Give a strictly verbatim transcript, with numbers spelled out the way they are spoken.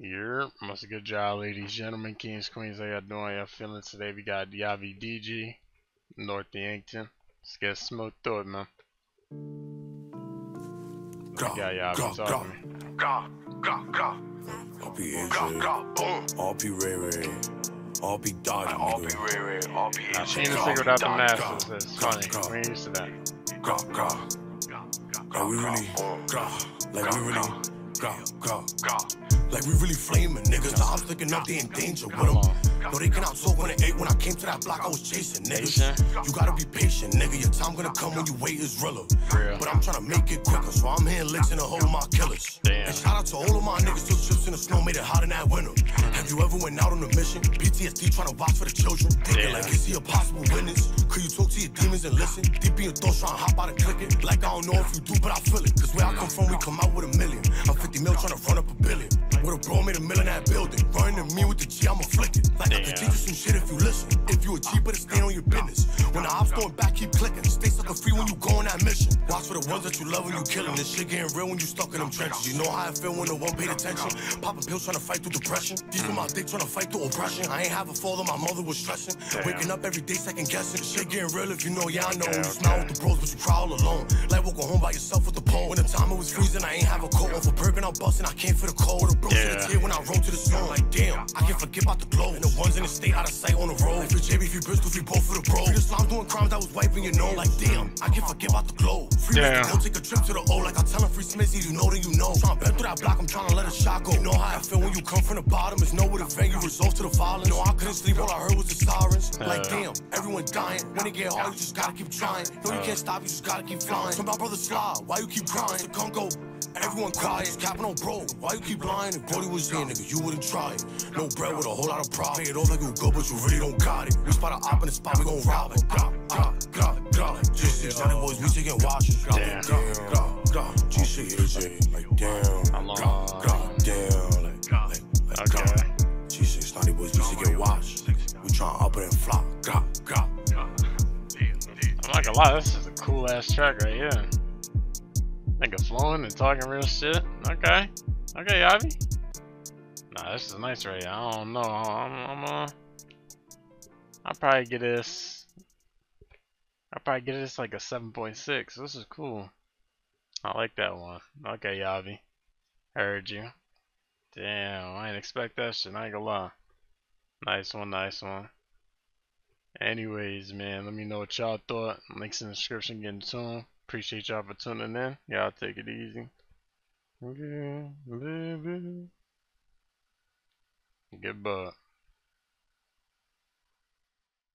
You're must a good job, ladies, gentlemen, kings, queens. I got no idea feelings today. We got Yavi D G, North Yankton. Let's get smoked through it, man. Go, yeah, go, go, go, go, go, go. I'll be injured. I'll be rare. I'll be dodging. I'll be rare. I'll be injured. I've seen this figured out the masses. It's funny. We're used to that. Go, go, go. Like we really, go. Like we really, go, go, go. Like we really flaming niggas. The ops looking up, they in danger with them. No, they can outsole when they ate. When I came to that block, I was chasing niggas. You gotta be patient, nigga. Your time gonna come when you wait is realer. But I'm trying to make it quicker, so I'm here licking the whole of my killers. And shout out to all of my niggas took trips in the snow, made it hot in that winter. Have you ever went out on a mission? P T S D trying to watch for the children. Thinking like is he a possible witness? Could you talk to your demons and listen? Deep in your thoughts trying to hop out and click it. Like I don't know if you do, but I feel it. Cause where I come from, we come out with a million. I'm fifty mil trying to run up a billion. With a bro made a mill in that building. Running to me with the G, I'ma flick it. Like I can teach you some shit if you listen. If you a G, better stay on your business. When the ops going back, keep clicking. Stay sucker free when you go on that mission. Watch for the ones that you love when you killing. This shit getting real when you stuck in them trenches. You know how I feel when no one paid attention. Popping pills trying to fight through depression. These are my dick trying to fight through oppression. I ain't have a father, my mother was stressing. Waking up every day second guessing. This shit getting real if you know, yeah I know. You smile with the bros, but you cry all alone. Like walking home by yourself with the pole. When the time it was freezing, I ain't have a coat. On for perking, I'm busting. I came for the cold. Yeah. The when I roll to the song, like damn, I can't forget about the glow. And the ones in the state out of sight on the road. If you J B, if you Bristol, if you both for the bro. Just I'm doing crimes, I was wiping your nose. Like damn, I can't forget about the glow. Free yeah. Go take a trip to the O. Like I tell him free Smizzy, you know then you know. Trying to bend through that block, I'm trying to let a shot go. You know how I feel when you come from the bottom. It's nowhere to venue, results to the violence. No, I couldn't sleep, all I heard was the sirens. Like damn, everyone dying. When it get hard, you just gotta keep trying. No, you can't stop, you just gotta keep flying. So my brother slide, why you keep crying? So come go. Everyone quiet, capping on bro. Why you keep lying? If Brody was here, nigga, you wouldn't try it. No bread with a whole lot of pride. Pay it off like you go, but you really don't got it. We spot an op in the spot, we gon' rob it. G six, Johnny boys, we taking watches. Damn. G six, A J, like damn. I'm on. Damn, like, like, okay. G six, Johnny boys, we taking watches. We tryna up it and flop. I'm not gonna lie, this is a cool ass track right here. Nigga flowing and talking real shit. Okay. Okay, Yavi. Nah, this is nice right here. I don't know. I'm, I'm, uh, I'll probably get this. I'll probably get this like a seven point six. This is cool. I like that one. Okay, Yavi. Heard you. Damn, I didn't expect that shit. I ain't gonna lie. Nice one, nice one. Anyways, man, let me know what y'all thought. Links in the description, get in tune. Appreciate y'all for tuning in. Y'all take it easy. Yeah, live it. Goodbye.